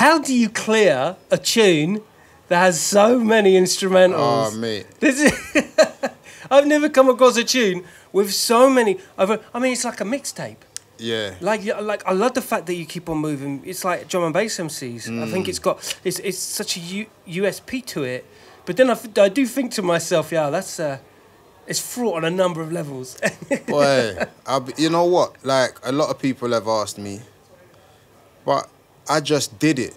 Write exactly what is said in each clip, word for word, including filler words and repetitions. How do you clear a tune that has so many instrumentals? Oh, mate. This is I've never come across a tune with so many. I've, I mean, it's like a mixtape. Yeah. Like, like I love the fact that you keep on moving. It's like drum and bass M Cs. Mm. I think it's got, it's, it's such a U USP to it. But then I, I do think to myself, yeah, that's, uh, it's fraught on a number of levels. Boy, I, you know what? Like, a lot of people have asked me, but I just did it.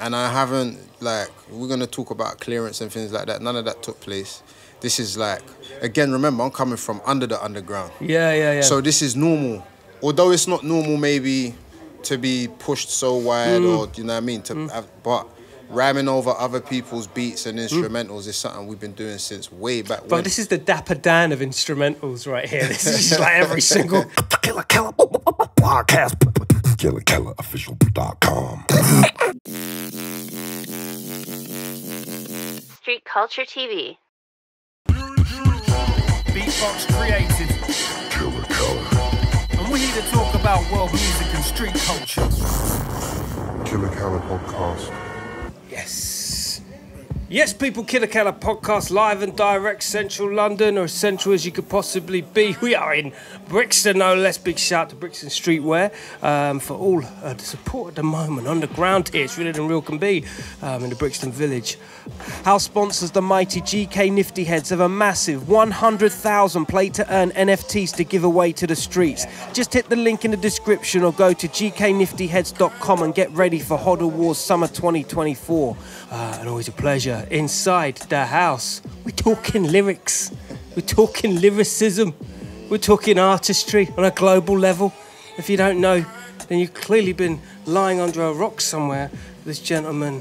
And I haven't, like, we're going to talk about clearance and things like that. None of that took place. This is like, again, remember, I'm coming from under the underground. Yeah, yeah, yeah. So this is normal. Although it's not normal maybe to be pushed so wide mm. or, you know what I mean? To, mm. But rhyming over other people's beats and instrumentals mm. is something we've been doing since way back when. But this is the Dapper Dan of instrumentals right here. This is just like every single... Killa Kela podcast. Killakelaofficial dot com. Street Culture T V. Beatbox created. Killa Kela. And we're here to talk about world music and street culture. Killa Kela podcast. Yes. Yes, people, Killa Kela podcast, live and direct, central London, or as central as you could possibly be. We are in Brixton, no less. Big shout to Brixton Streetwear um, for all uh, the support at the moment. On the ground here, it's really than real can be um, in the Brixton Village. Our sponsors, the mighty G K Niftyheads, have a massive one hundred thousand play-to-earn N F Ts to give away to the streets. Just hit the link in the description or go to G K Niftyheads dot com and get ready for Hoddle Wars Summer twenty twenty-four. Uh, and always a pleasure. Inside the house, we're talking lyrics. We're talking lyricism. We're talking artistry on a global level. If you don't know, then you've clearly been lying under a rock somewhere. This gentleman...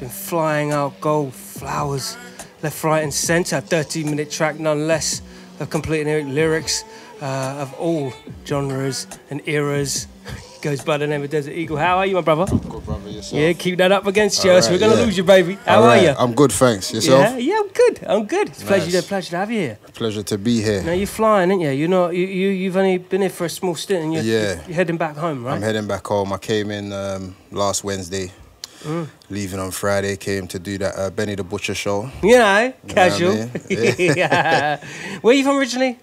been flying out Gold Flowers left, right and centre. thirteen minute track none less of completing lyrics uh, of all genres and eras. He goes by the name of Desert Eagle. How are you, my brother? Good, brother. Yourself? Yeah, keep that up against you, right, so we're going to yeah. lose you, baby. How right. are you? I'm good, thanks. Yourself? Yeah, yeah, I'm good. I'm good. It's a nice. pleasure, pleasure to have you here. Pleasure to be here. Now, you're flying, aren't you? You're not, you, you, you've only been here for a small stint and you're, yeah. you're heading back home, right? I'm heading back home. I came in um, last Wednesday. Mm. Leaving on Friday, came to do that uh, Benny the Butcher show. You know, casual. You know what I mean? Yeah. Where are you from originally?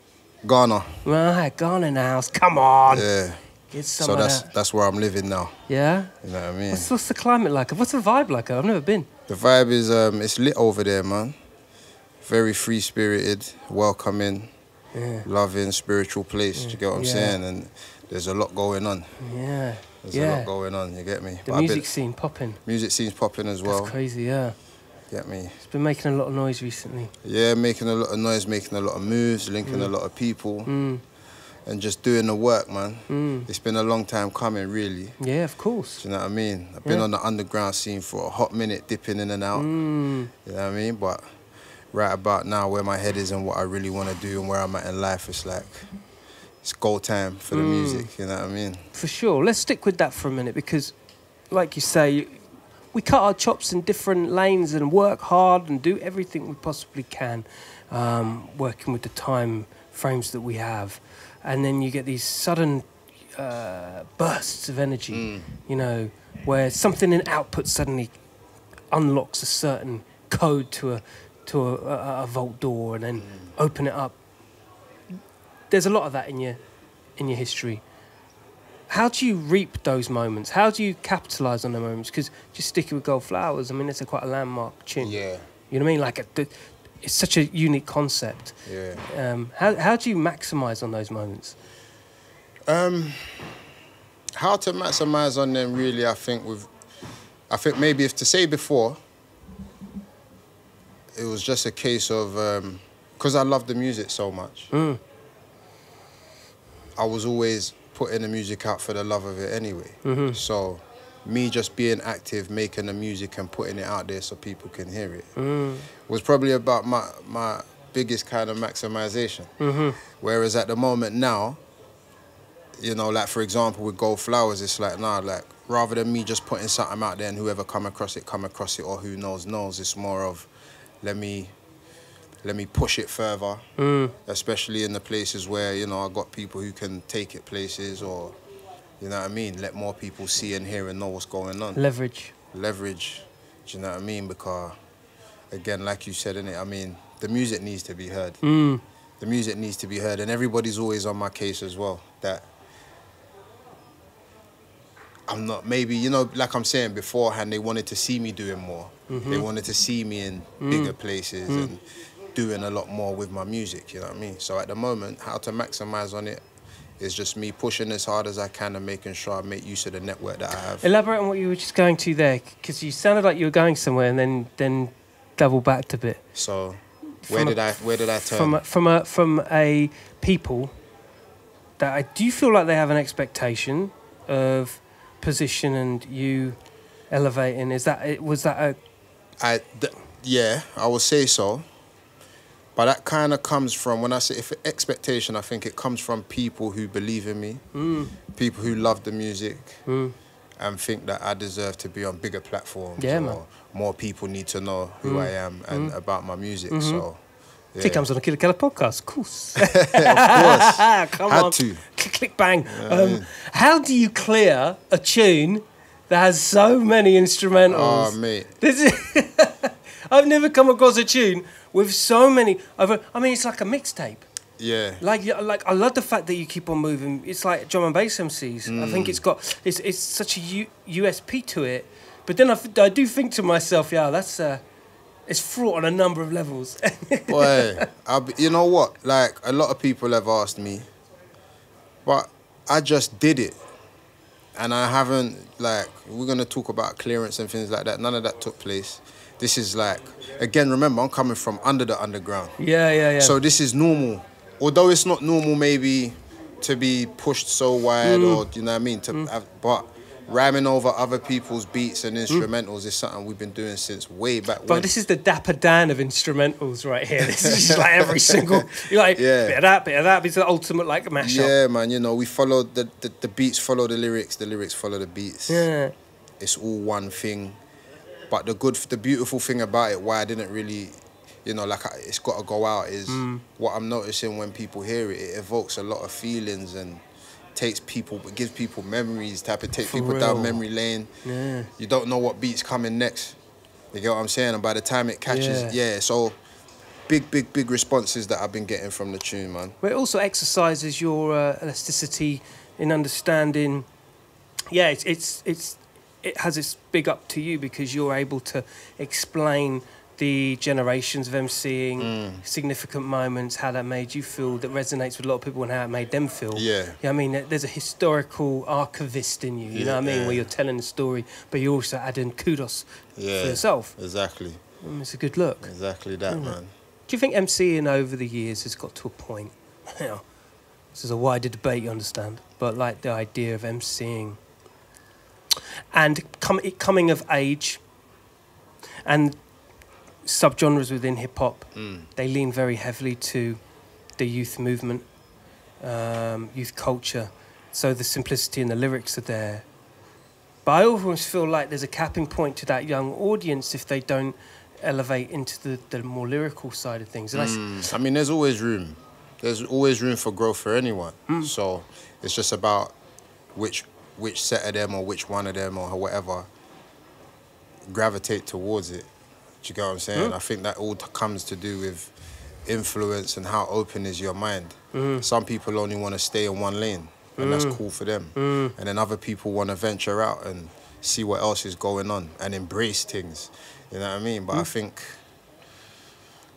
Ghana. Right, Ghana in the house. Come on. Yeah. Get some so of that's that. that's where I'm living now. Yeah. You know what I mean? What's, what's the climate like? What's the vibe like? I've never been. The vibe is um, it's lit over there, man. Very free spirited, welcoming, yeah. loving, spiritual place. Yeah. Do you get what I'm yeah. saying? And there's a lot going on. Yeah. There's yeah. a lot going on, you get me? The but music been, scene popping. Music scene's popping as well. That's crazy, yeah. Get me? It's been making a lot of noise recently. Yeah, making a lot of noise, making a lot of moves, linking mm. a lot of people. Mm. And just doing the work, man. Mm. It's been a long time coming, really. Yeah, of course. Do you know what I mean? I've been yeah. on the underground scene for a hot minute, dipping in and out. Mm. You know what I mean? But right about now, where my head is and what I really want to do and where I'm at in life, it's like... it's go time for the mm. music, you know what I mean? For sure. Let's stick with that for a minute because, like you say, we cut our chops in different lanes and work hard and do everything we possibly can, um, working with the time frames that we have. And then you get these sudden uh, bursts of energy, mm. you know, where something in output suddenly unlocks a certain code to a, to a, a, a vault door and then mm. open it up. There's a lot of that in your, in your history. How do you reap those moments? How do you capitalise on the moments? Because just sticking with Gold Flowers, I mean, it's a quite a landmark tune. Yeah. You know what I mean? Like, a, it's such a unique concept. Yeah. Um, how, how do you maximise on those moments? Um, how to maximise on them, really, I think we've... I think maybe if to say before, it was just a case of... Um, because I love the music so much. Mm. I was always putting the music out for the love of it anyway. Mm-hmm. So me just being active, making the music and putting it out there so people can hear it mm. was probably about my, my biggest kind of maximization. Mm-hmm. Whereas at the moment now, you know, like for example, with Gold Flowers, it's like, nah, like rather than me just putting something out there and whoever come across it, come across it, or who knows, knows, it's more of let me... let me push it further, mm. especially in the places where, you know, I've got people who can take it places or You know what I mean? Let more people see and hear and know what's going on. Leverage. Leverage. Do you know what I mean? Because, again, like you said, innit, I mean, the music needs to be heard. Mm. The music needs to be heard. And everybody's always on my case as well, that I'm not, maybe, you know, like I'm saying beforehand, they wanted to see me doing more. Mm-hmm. They wanted to see me in mm. bigger places mm. and doing a lot more with my music, you know what I mean? So at the moment, how to maximize on it is just me pushing as hard as I can and making sure I make use of the network that I have. Elaborate on what you were just going to there, because you sounded like you were going somewhere and then then double backed a bit. So where from did a, I where did I turn from a, from a from a people that I do feel like they have an expectation of position and you elevating? Is that was that a? I th yeah, I would say so. But that kind of comes from, when I say if expectation, I think it comes from people who believe in me, mm. people who love the music, mm. and think that I deserve to be on bigger platforms. Yeah, or man. More people need to know who mm. I am and mm. about my music. Mm-hmm. So, yeah. He comes on the Killa Kela podcast, of course. Of course. Come Had on. to. Click, click, bang. Yeah, um, yeah. How do you clear a tune that has so many instrumentals? Oh, mate. This is I've never come across a tune with so many, I mean, it's like a mixtape. Yeah. Like, like I love the fact that you keep on moving. It's like drum and bass M Cs. Mm. I think it's got, it's, it's such a U USP to it. But then I, I do think to myself, yeah, that's, uh, it's fraught on a number of levels. Boy, I'll be, you know what? Like, a lot of people have asked me, but I just did it. And I haven't, like, we're going to talk about clearance and things like that. None of that took place. This is like, again, remember, I'm coming from under the underground. Yeah, yeah, yeah. So this is normal. Although it's not normal maybe to be pushed so wide mm. or, you know what I mean? To, mm. But rhyming over other people's beats and instrumentals mm. is something we've been doing since way back when. But this is the Dapper Dan of instrumentals right here. This is just like every single, you're like, yeah. bit of that, bit of that. It's the ultimate, like, mashup. Yeah, man, you know, we follow, the, the, the beats follow the lyrics, the lyrics follow the beats. Yeah. It's all one thing. But the good, the beautiful thing about it, why I didn't really, you know, like, I, it's got to go out, is mm. what I'm noticing when people hear it, it evokes a lot of feelings and takes people, it gives people memories, type of takes people real. down memory lane. Yeah. You don't know what beat's coming next. You get what I'm saying? And by the time it catches, yeah. yeah, so big, big, big responses that I've been getting from the tune, man. But it also exercises your uh, elasticity in understanding. Yeah, it's it's... it's it has its big up to you because you're able to explain the generations of emceeing, mm. significant moments, how that made you feel, that resonates with a lot of people and how it made them feel. Yeah. You know what I mean? There's a historical archivist in you, you yeah, know what I mean? Yeah. Where you're telling the story, but you're also adding kudos yeah, for yourself. Exactly. And it's a good look. Exactly that, mm. man. Do you think emceeing over the years has got to a point? This is a wider debate, you understand, but like the idea of emceeing and com it coming of age and subgenres within hip-hop, mm. they lean very heavily to the youth movement, um, youth culture, so the simplicity and the lyrics are there. But I always feel like there's a capping point to that young audience if they don't elevate into the, the more lyrical side of things. And mm. I, I mean, there's always room. There's always room for growth for anyone. Mm. So it's just about which... which set of them or which one of them or whatever gravitate towards it. Do you get what I'm saying? Mm. I think that all comes to do with influence and how open is your mind. Mm. Some people only want to stay in one lane and mm. that's cool for them. Mm. And then other people want to venture out and see what else is going on and embrace things. You know what I mean? But mm. I think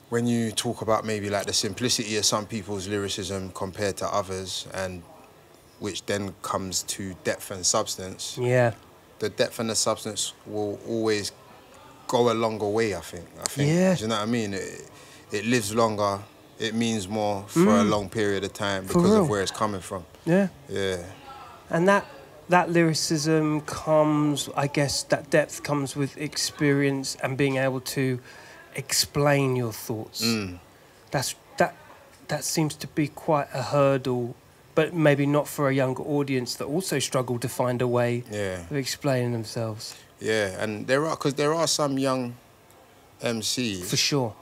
when you talk about maybe like the simplicity of some people's lyricism compared to others, and which then comes to depth and substance. Yeah. The depth and the substance will always go a longer way, I think. I think. Yeah. Do you know what I mean? It, it lives longer. It means more for mm. a long period of time because of where it's coming from. Yeah. Yeah. And that that lyricism comes, I guess, that depth comes with experience and being able to explain your thoughts. Mm. That's that that seems to be quite a hurdle, but maybe not for a younger audience that also struggle to find a way yeah. of explaining themselves. Yeah, and there are, because there are some young M Cs for sure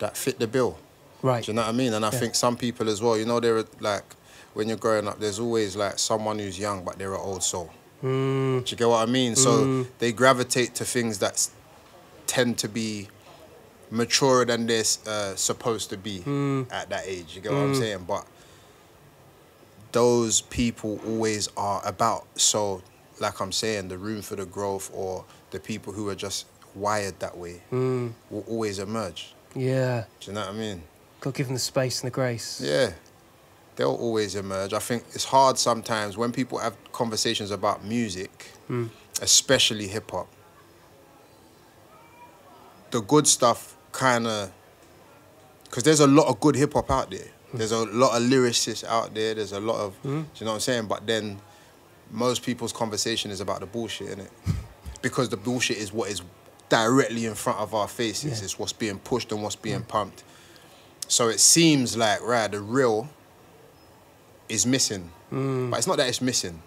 that fit the bill. Right. Do you know what I mean? And I yeah. think some people as well, you know, there are like, when you're growing up, there's always like someone who's young, but they're an old soul. Mm. Do you get what I mean? Mm. So they gravitate to things that tend to be maturer than they're uh, supposed to be mm. at that age. You get mm. what I'm saying? But those people always are about. So like I'm saying, the room for the growth or the people who are just wired that way mm. will always emerge. Yeah. Do you know what I mean? God, give them the space and the grace. Yeah. They'll always emerge. I think it's hard sometimes when people have conversations about music, mm. especially hip-hop. The good stuff kind of... Because there's a lot of good hip-hop out there. Mm. There's a lot of lyricists out there. There's a lot of... Mm. Do you know what I'm saying? But then most people's conversation is about the bullshit, isn't it? Because the bullshit is what is directly in front of our faces. Yeah. It's what's being pushed and what's being mm. pumped. So it seems like, right, the real is missing. Mm. But it's not that it's missing.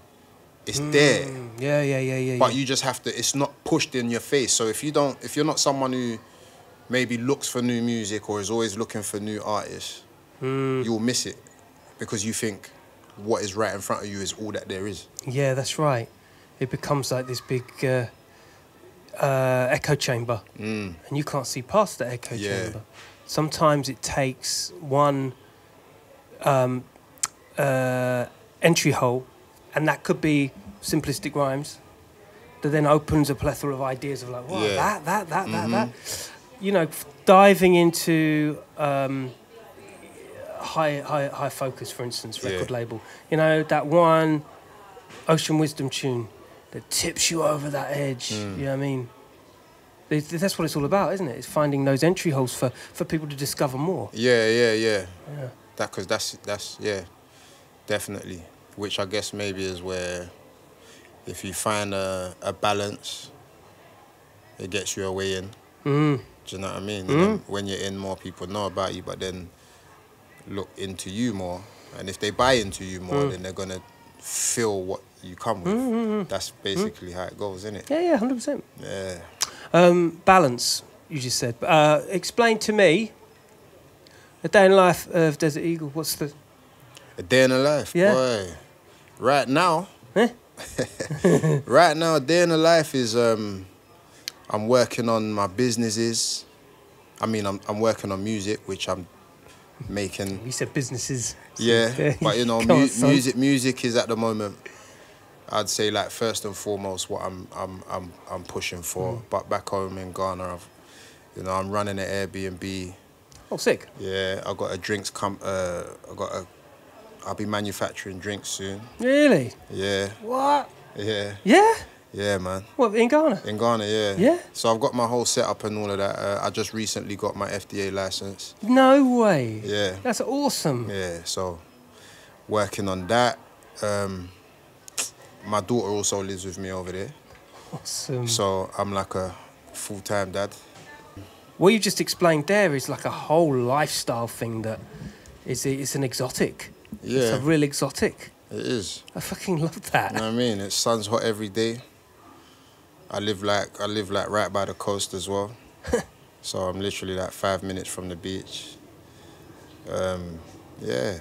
It's mm. there. Yeah, yeah, yeah, yeah. But yeah. you just have to, it's not pushed in your face. So if you don't, if you're not someone who maybe looks for new music or is always looking for new artists, mm. you'll miss it because you think what is right in front of you is all that there is. Yeah, that's right. It becomes like this big uh, uh, echo chamber. Mm. And you can't see past that echo yeah. chamber. Sometimes it takes one um, uh, entry hole, and that could be simplistic rhymes, that then opens a plethora of ideas of like, wow, yeah. that, that, that, mm-hmm. that, that. You know, diving into um, high, high, high focus, for instance, record yeah. label. You know, that one Ocean Wisdom tune that tips you over that edge, mm. you know what I mean? That's what it's all about, isn't it? It's finding those entry holes for, for people to discover more. Yeah, yeah, yeah. Yeah. That, 'cause that's, that's, yeah, definitely. Which I guess maybe is where if you find a, a balance, it gets you a way in. Mm. Do you know what I mean? Mm. When you're in, more people know about you, but then look into you more. And if they buy into you more, mm. then they're going to feel what you come with. Mm-hmm. That's basically mm. how it goes, isn't it? Yeah, yeah, one hundred percent. Yeah. Um, balance, you just said. Uh, explain to me a day in the life of Desert Eagle. What's the... A day in the life? Yeah. Boy. Right now... Eh? Right now, a day in the life is... Um, I'm working on my businesses. I mean, I'm, I'm working on music, which I'm making... You said businesses. Yeah, yeah. But, you know, mu on, music music is at the moment... I'd say, like, first and foremost, what I'm I'm I'm I'm pushing for. Mm. But back home in Ghana, I've, you know, I'm running an Airbnb. Oh, sick! Yeah, I got a drinks com. Uh, I got a. I'll be manufacturing drinks soon. Really? Yeah. What? Yeah. Yeah. Yeah, man. What, in Ghana? In Ghana, yeah. Yeah. So I've got my whole setup and all of that. Uh, I just recently got my F D A license. No way. Yeah. That's awesome. Yeah. So, working on that. Um, My daughter also lives with me over there. Awesome. So I'm like a full-time dad. What you just explained there is like a whole lifestyle thing that is it's an exotic. Yeah. It's a real exotic. It is. I fucking love that. You know what I mean? It sun's hot every day. I live like I live like right by the coast as well. So I'm literally like five minutes from the beach. Um, yeah.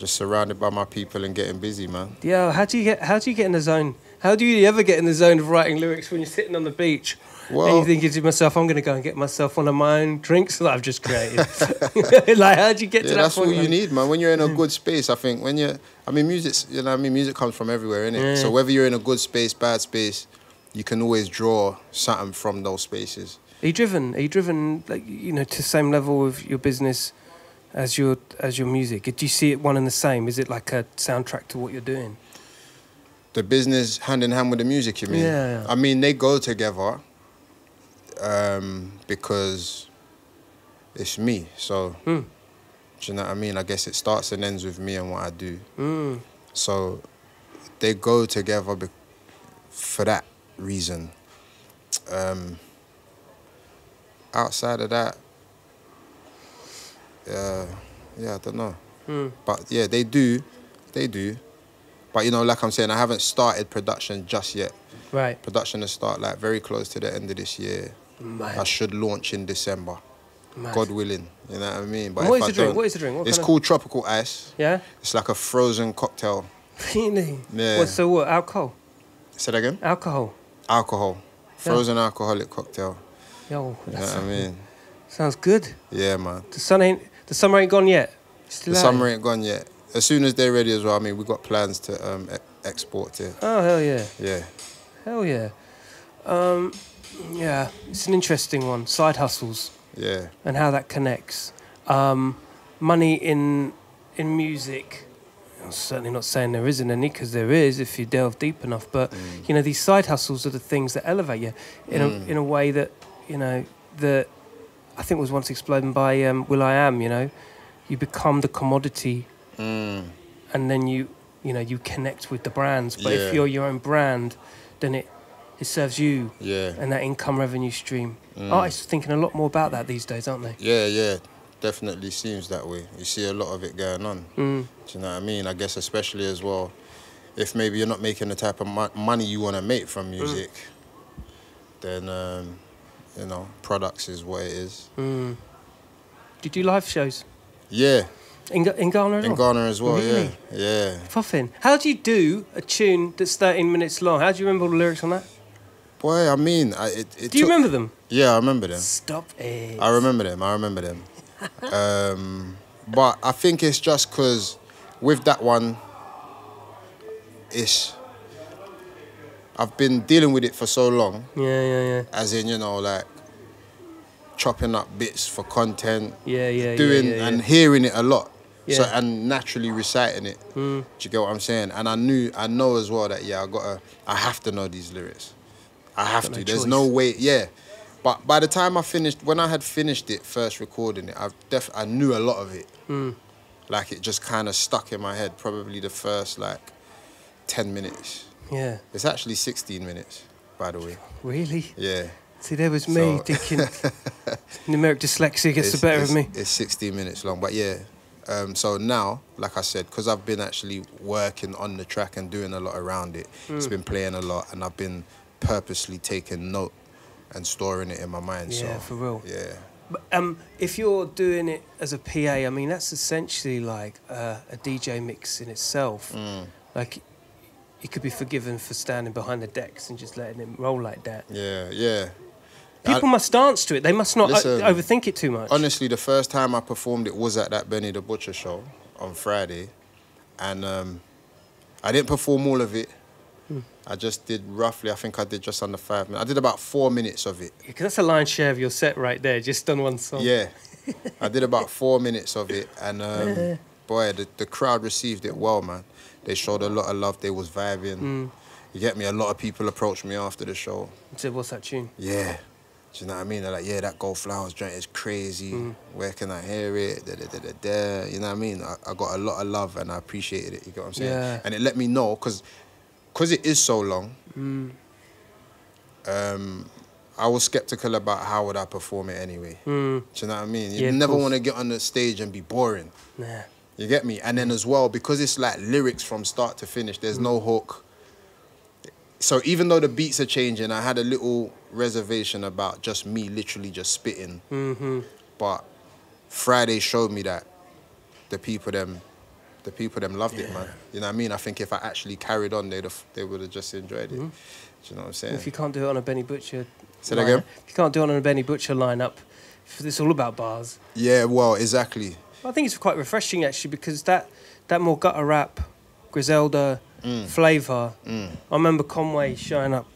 Just surrounded by my people and getting busy, man. Yeah, how do you get? How do you get in the zone? How do you ever get in the zone of writing lyrics when you're sitting on the beach well, and you're thinking to myself, "I'm going to go and get myself one of my own drinks that I've just created"? Like, how do you get yeah, to that that's point? That's all you need, man. When you're in a good space, I think. When you're, I mean, music's, you know, I mean, music comes from everywhere, innit? Yeah. So whether you're in a good space, bad space, you can always draw something from those spaces. Are you driven? Are you driven, like, you know, to the same level of your business as your as your music? Do you see it one and the same? Is it like a soundtrack to what you're doing? The business hand in hand with the music, you mean? Yeah. I mean, they go together um, because it's me. So, mm. do you know what I mean? I guess it starts and ends with me and what I do. Mm. So they go together be for that reason. Um, outside of that, Uh, yeah, I don't know. Mm. But yeah, they do. They do. But, you know, like I'm saying, I haven't started production just yet. Right. Production will start, like, very close to the end of this year. Man. I should launch in December. Mad. God willing, you know what I mean? But what if is I the drink? What is the drink? What it's kind of... called tropical ice. Yeah? It's like a frozen cocktail. Really? Yeah. What, so what, alcohol? Say that again? Alcohol. Alcohol. Frozen yeah. alcoholic cocktail. Yo, you that's... know what I mean? Sounds good. Yeah, man. The sun ain't... The summer ain't gone yet. Still the out. summer ain't gone yet. As soon as they're ready as well, I mean, we've got plans to um, e export it. Oh, hell yeah. Yeah. Hell yeah. Um, yeah, it's an interesting one. Side hustles. Yeah. And how that connects. Um, money in in music. I'm certainly not saying there isn't any, because there is if you delve deep enough. But, mm. you know, these side hustles are the things that elevate you in, mm. a, in a way that, you know, that I think was once explained by um, Will.i.am, you know. You become the commodity mm. and then you, you know, you connect with the brands. But yeah. if you're your own brand, then it... It serves you yeah. and that income revenue stream. Mm. Artists are thinking a lot more about that these days, aren't they? Yeah, yeah. Definitely seems that way. You see a lot of it going on. Mm. Do you know what I mean? I guess especially as well, if maybe you're not making the type of mo money you want to make from music, mm. then, um, you know, products is what it is. Mm. Do you do live shows? Yeah. In, in Ghana as well? In Ghana as well, really? yeah. Yeah. Puffin. How do you do a tune that's thirteen minutes long? How do you remember all the lyrics on that? Boy, I mean, I, it, it Do you took, remember them? Yeah, I remember them. Stop it. I remember them, I remember them. um, but I think it's just because with that one, it's... I've been dealing with it for so long. Yeah, yeah, yeah. As in, you know, like, chopping up bits for content. Yeah, yeah, doing yeah, yeah, yeah. And hearing it a lot. Yeah. So, and naturally reciting it. Mm. Do you get what I'm saying? And I knew, I know as well that, yeah, I gotta, I have to know these lyrics. I have to. No There's choice. no way. Yeah, but by the time I finished, when I had finished it, first recording it, I def I knew a lot of it. Mm. Like it just kind of stuck in my head. Probably the first like ten minutes. Yeah. It's actually sixteen minutes, by the way. Really? Yeah. See, there was me so... thinking numeric dyslexia gets it's, the better of me. It's sixteen minutes long, but yeah. Um, so now, like I said, because I've been actually working on the track and doing a lot around it, mm. it's been playing a lot, and I've been purposely taking note and storing it in my mind. Yeah, so, for real. Yeah. But um, if you're doing it as a P A, I mean, that's essentially like a, a D J mix in itself. Mm. Like, you could be forgiven for standing behind the decks and just letting it roll like that. Yeah, yeah. People I, must dance to it. They must not listen, overthink it too much. Honestly, the first time I performed it was at that Benny the Butcher show on Friday. And um, I didn't perform all of it. I just did roughly, I think I did just under five minutes. I did about four minutes of it. Yeah, because that's a lion's share of your set right there, just on one song. Yeah. I did about four minutes of it. And, um, yeah. boy, the, the crowd received it well, man. They showed a lot of love. They was vibing. Mm. You get me? A lot of people approached me after the show. I said, what's that tune? Yeah. Do you know what I mean? They're like, yeah, that Gold Flowers joint is crazy. Mm. Where can I hear it? Da, da, da, da, da. You know what I mean? I, I got a lot of love and I appreciated it. You get what I'm saying? Yeah. And it let me know, because... Because it is so long, mm. um, I was sceptical about how would I perform it anyway. Mm. Do you know what I mean? You yeah, never want to get on the stage and be boring. Nah. You get me? And then as well, because it's like lyrics from start to finish, there's mm. no hook. So even though the beats are changing, I had a little reservation about just me literally just spitting. Mm-hmm. But Friday showed me that the people them... The people them loved yeah. it, man. You know what I mean? I think if I actually carried on, they'd have, they would have just enjoyed it. Mm. Do you know what I'm saying? If you can't do it on a Benny Butcher... Say that again? If you can't do it on a Benny Butcher lineup, it's all about bars. Yeah, well, exactly. I think it's quite refreshing, actually, because that, that more gutter rap, Griselda mm. flavour... Mm. I remember Conway showing up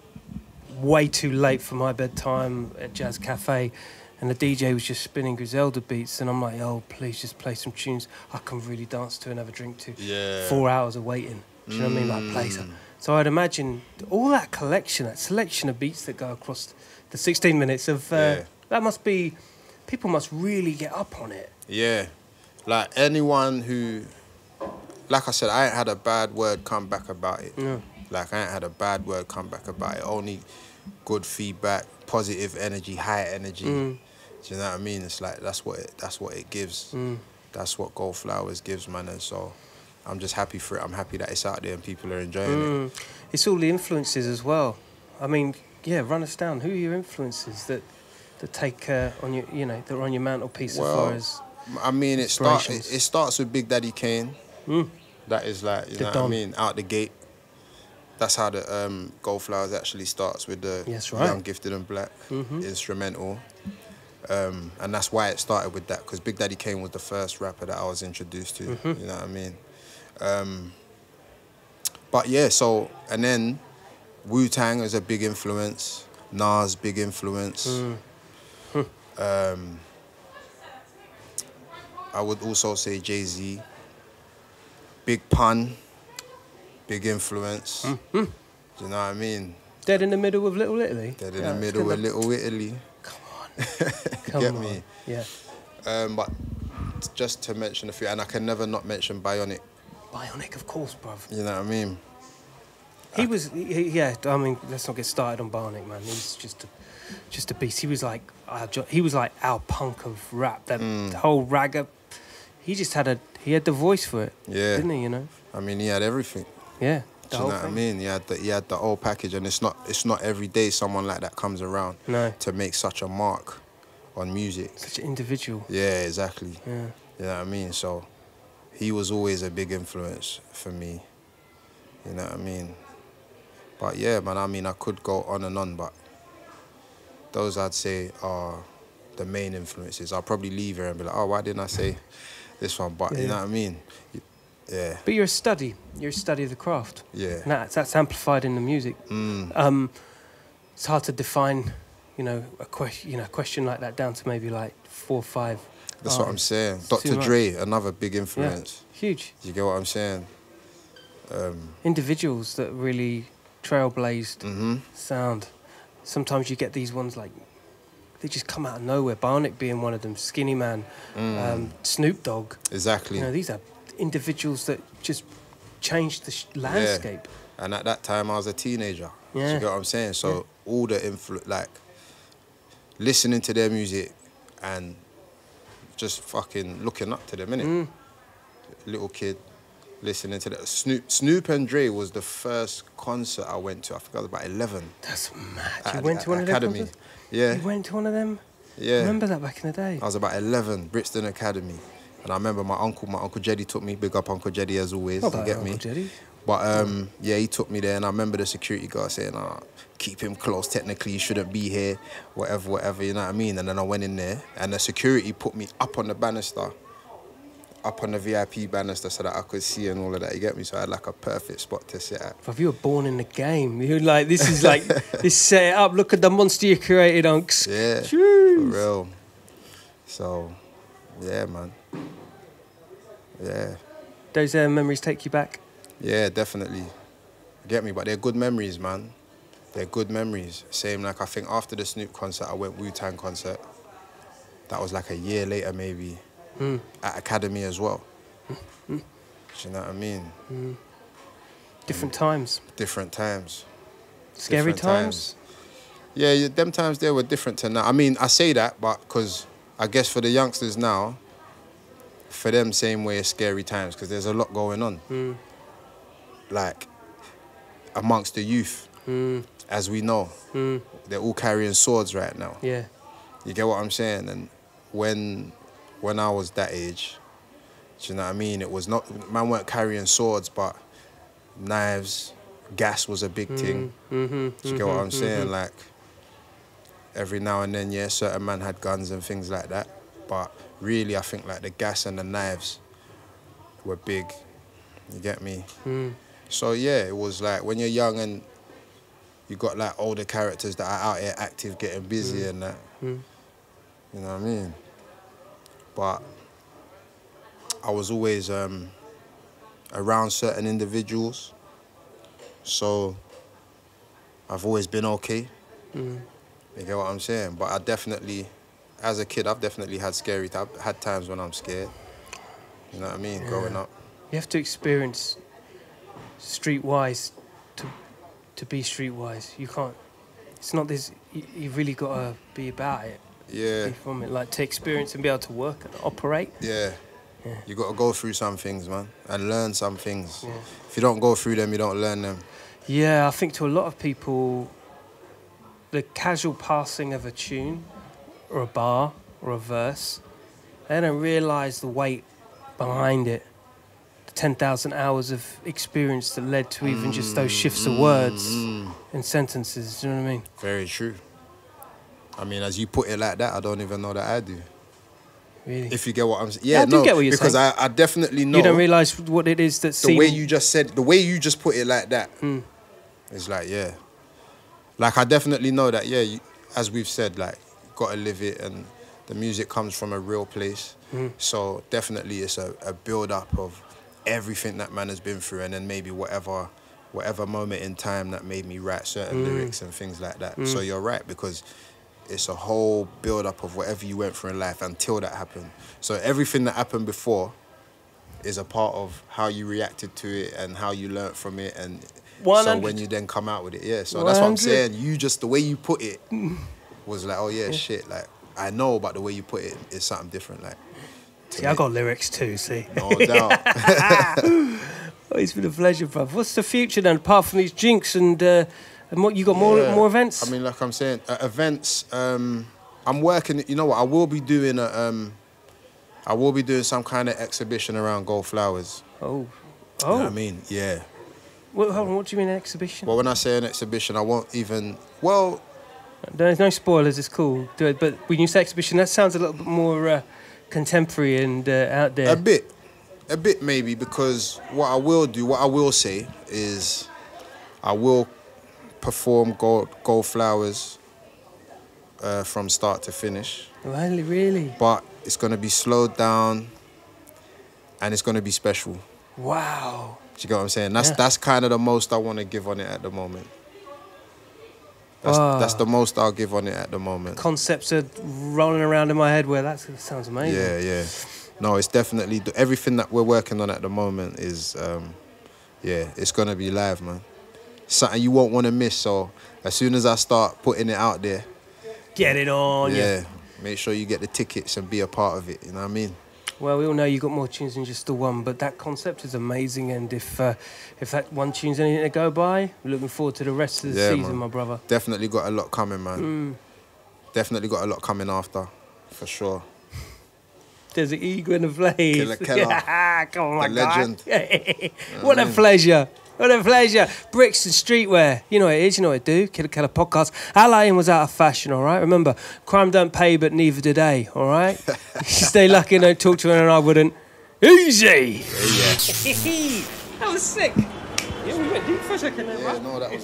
way too late for my bedtime at Jazz Cafe... And the D J was just spinning Griselda beats, and I'm like, oh, please just play some tunes I can really dance to and have a drink to. Yeah. Four hours of waiting. Do you know mm. what I mean? Like, play some. So I'd imagine all that collection, that selection of beats that go across the sixteen minutes of, uh, yeah. that must be, people must really get up on it. Yeah. Like, anyone who, like I said, I ain't had a bad word come back about it. No. Like, I ain't had a bad word come back about it. Only good feedback, positive energy, high energy. Mm. Do you know what I mean? It's like, that's what it, that's what it gives. Mm. That's what Gold Flowers gives, man. And so I'm just happy for it. I'm happy that it's out there and people are enjoying mm. it. It's all the influences as well. I mean, yeah, run us down. Who are your influences that, that take uh, on your, you know, that are on your mantelpiece well, as far as I mean, it starts. It, it starts with Big Daddy Kane. Mm. That is like you the know what I mean, out the gate. That's how the um, Gold Flowers actually starts with the yes, right. Young, Gifted and Black mm-hmm. instrumental, um, and that's why it started with that because Big Daddy Kane was the first rapper that I was introduced to. Mm-hmm. You know what I mean? Um, but yeah, so and then Wu Tang is a big influence. Nas, big influence. Mm. Hm. Um, I would also say Jay-Z. Big Pun, big influence. Mm. Mm. Do you know what I mean? Dead in the middle with Little Italy. Dead in yeah, the middle with Little Italy. Come on. Come Get on. me? Yeah. Um, but just to mention a few, and I can never not mention Bionic. Bionic, of course, bruv. You know what I mean? He was, he, yeah, I mean, let's not get started on Barnet, man. He was just a, just a beast. He was like, our, he was like our punk of rap, that mm. whole ragga. He just had a, he had the voice for it, yeah. didn't he, you know? I mean, he had everything. Yeah, the Do whole you know thing. what I mean? He had, the, he had the whole package, and it's not, it's not every day someone like that comes around no. to make such a mark on music. Such an individual. Yeah, exactly. Yeah. You know what I mean? So he was always a big influence for me. You know what I mean? But yeah, man, I mean, I could go on and on, but those I'd say are the main influences. I'll probably leave here and be like, oh, why didn't I say this one? But yeah. you know what I mean? Yeah. But you're a study. You're a study of the craft. Yeah. And that's, that's amplified in the music. Mm. Um, it's hard to define, you know, a question, you know, a question like that down to maybe like four or five. That's what I'm saying. Doctor Dre, another big influence. Yeah. Huge. You get what I'm saying? Um, Individuals that really... trailblazed mm-hmm. sound. Sometimes you get these ones like they just come out of nowhere. Barnet being one of them, Skinny Man, mm. um, Snoop Dogg. Exactly. You know, these are individuals that just changed the sh landscape. Yeah. And at that time, I was a teenager. Yeah. Do you get what I'm saying? So yeah. all the influence, like listening to their music and just fucking looking up to them, innit? Mm. Little kid. Listening to that. Snoop, Snoop and Dre was the first concert I went to. I think I was about eleven. That's mad. You at, went at, to one of them? Academy. Concerts? Yeah. You went to one of them? Yeah. I remember that back in the day. I was about eleven, Brixton Academy. And I remember my uncle, my Uncle Jeddy took me. Big up Uncle Jeddy as always. Not bad, get me? Uncle Jeddy. But um, yeah, he took me there. And I remember the security guard saying, oh, keep him close. Technically, he shouldn't be here. Whatever, whatever. You know what I mean? And then I went in there. And the security put me up on the banister. Up on the V I P banister so that I could see and all of that, you get me? So I had like a perfect spot to sit at. If you were born in the game, you're like, this is like, this set it up, look at the monster you created, unks. Yeah, Jeez. for real. So, yeah, man. Yeah. Those uh, memories take you back? Yeah, definitely. You get me? But they're good memories, man. They're good memories. Same, like, I think after the Snoop concert, I went Wu Tang concert. That was like a year later, maybe. Mm. At Academy as well. Mm. Do you know what I mean? Mm. Different times. Different times. Scary different times. times. Yeah, yeah, them times there were different to now. I mean, I say that, but because I guess for the youngsters now, for them, same way as scary times, because there's a lot going on. Mm. Like, amongst the youth, mm. as we know, mm. they're all carrying swords right now. Yeah. You get what I'm saying? And when... When I was that age, do you know what I mean? It was not, man weren't carrying swords, but knives, gas was a big mm, thing. Mm-hmm, do you mm-hmm, get what I'm saying? Mm-hmm. Like, every now and then, yeah, certain man had guns and things like that. But really, I think like the gas and the knives were big. You get me? Mm. So yeah, it was like when you're young and you got like older characters that are out here active, getting busy mm. and that. Mm. You know what I mean? But I was always um, around certain individuals, so I've always been okay. Mm. You get what I'm saying? But I definitely, as a kid, I've definitely had scary, I've had times when I'm scared. You know what I mean? Yeah. Growing up. You have to experience streetwise to, to be streetwise. You can't, it's not this, you, you really got to be about it. Yeah. From it, like to experience and be able to work and operate. Yeah. yeah. You got to go through some things, man, and learn some things. Yeah. If you don't go through them, you don't learn them. Yeah, I think to a lot of people, the casual passing of a tune or a bar or a verse. They don't realize the weight behind it, the ten thousand hours of experience that led to even mm, just those shifts mm, of words mm. and sentences. Do you know what I mean? Very true. I mean, as you put it like that, I don't even know that I do. Really? If you get what I'm saying. Yeah, yeah, I do no, get what you're because saying. Because I, I definitely know. You don't realise what it is that's... The seemed... way you just said, the way you just put it like that, mm. it's like, yeah. Like, I definitely know that, yeah, you, as we've said, like, got to live it, and the music comes from a real place. Mm. So definitely it's a, a build-up of everything that man has been through, and then maybe whatever whatever moment in time that made me write certain mm. lyrics and things like that. Mm. So you're right, because... It's a whole build-up of whatever you went through in life until that happened. So everything that happened before is a part of how you reacted to it and how you learnt from it. And so when you then come out with it, yeah. So one hundred. That's what I'm saying. You just, the way you put it was like, oh, yeah, yeah. shit. Like, I know, but the way you put it is something different. Like, see, I got lyrics too, see. No doubt. Oh, it's been a pleasure, bruv. What's the future then, apart from these jinx and... Uh, You got more yeah. more events? I mean, like I'm saying, uh, events. Um, I'm working. You know what? I will be doing a. Um, I will be doing some kind of exhibition around Gold Flowers. Oh, oh. You know what I mean, yeah. Well, hold on. What do you mean an exhibition? Well, when I say an exhibition, I won't even. Well, there's no spoilers. It's cool. But when you say exhibition, that sounds a little bit more uh, contemporary and uh, out there. A bit, a bit maybe, because what I will do, what I will say is, I will. perform Gold, Gold Flowers uh, from start to finish. Really, really? But it's going to be slowed down and it's going to be special. Wow. Do you get what I'm saying? That's, yeah. that's kind of the most I want to give on it at the moment. That's, oh. that's the most I'll give on it at the moment. Concepts are rolling around in my head where that sounds amazing. Yeah, yeah. No, it's definitely... Everything that we're working on at the moment is... Um, yeah, it's going to be live, man. Something you won't want to miss. So as soon as I start putting it out there, get it on. Yeah, yeah. Make sure you get the tickets and be a part of it. You know what I mean? Well, we all know you got more tunes than just the one, but that concept is amazing. And if uh, if that one tune's anything to go by, we're looking forward to the rest of the yeah, season, man. My brother. Definitely got a lot coming, man. Mm. Definitely got a lot coming after, for sure. Desert Eagle in the place. Killa Kela. Come on, my the guy. Legend. What a pleasure. What a pleasure. Brixton Streetwear. You know what it is, you know what it do. Killa Kela Podcast. Our lion was out of fashion, all right? Remember, crime don't pay, but neither do they, all right? Stay lucky, don't talk to her, and I wouldn't. Easy! Yeah, yeah. That was sick. Yeah, we went deep for a second there, right? Yeah, no, that was